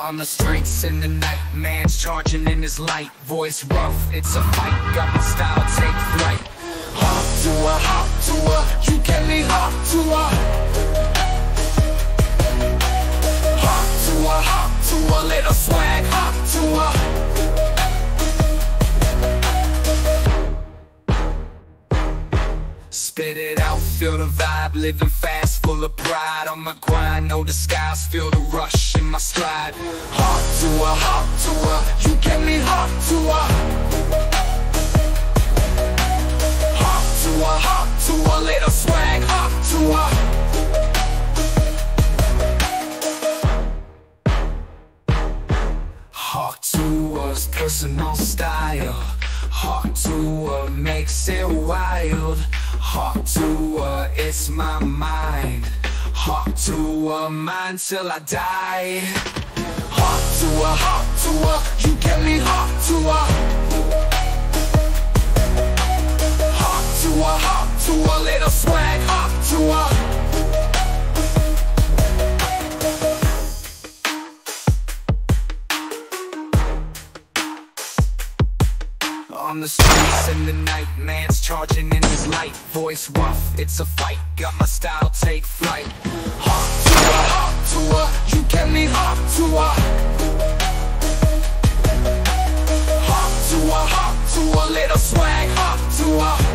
Tuah on the streets in the night. Man's charging in his light. Voice rough, it's a fight. Got my style, take flight. Hawk Tuah, Hawk Tuah, you get me Hawk Tuah. Hawk Tuah, Hawk Tuah, little swag, Hawk Tuah. Spit it out, feel the vibe, living fast, full of pride. On my grind, no disguise, feel the rush in my stride. Hawk Tuah, Hawk Tuah, you get me Hawk Tuah. Hawk Tuah, Hawk Tuah, little swag, Hawk Tuah. Hawk Tuah's personal style. Hawk Tuah makes it wild. Hawk Tuah, it's my mind. Hawk Tuah, mine till I die. Hawk Tuah, Hawk Tuah, you get me Hawk Tuah. Hawk Tuah, Hawk Tuah, little swag, Hawk Tuah. On the streets in the night, man's charging in his light. Voice rough, it's a fight. Got my style, take flight. Hawk Tuah, Hawk Tuah, you get me Hawk Tuah. Hawk Tuah, Hawk Tuah, little swag, Hawk Tuah.